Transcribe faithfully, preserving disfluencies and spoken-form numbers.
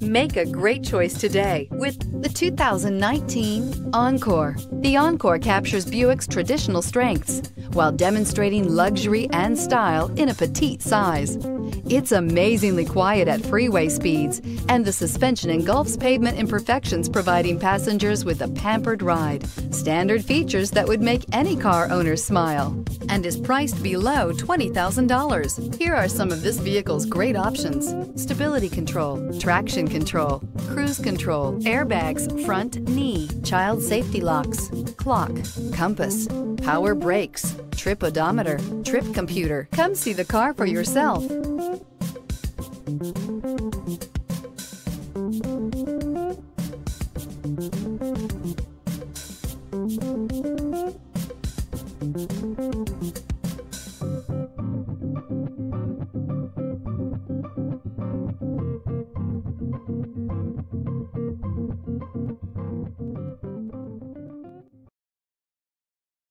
Make a great choice today with the two thousand nineteen Encore. The Encore captures Buick's traditional strengths while demonstrating luxury and style in a petite size. It's amazingly quiet at freeway speeds, and the suspension engulfs pavement imperfections, providing passengers with a pampered ride, standard features that would make any car owner smile, and is priced below twenty thousand dollars. Here are some of this vehicle's great options: stability control, traction control, cruise control, airbags, front knee, child safety locks, clock, compass, power brakes, trip odometer, trip computer. Come see the car for yourself.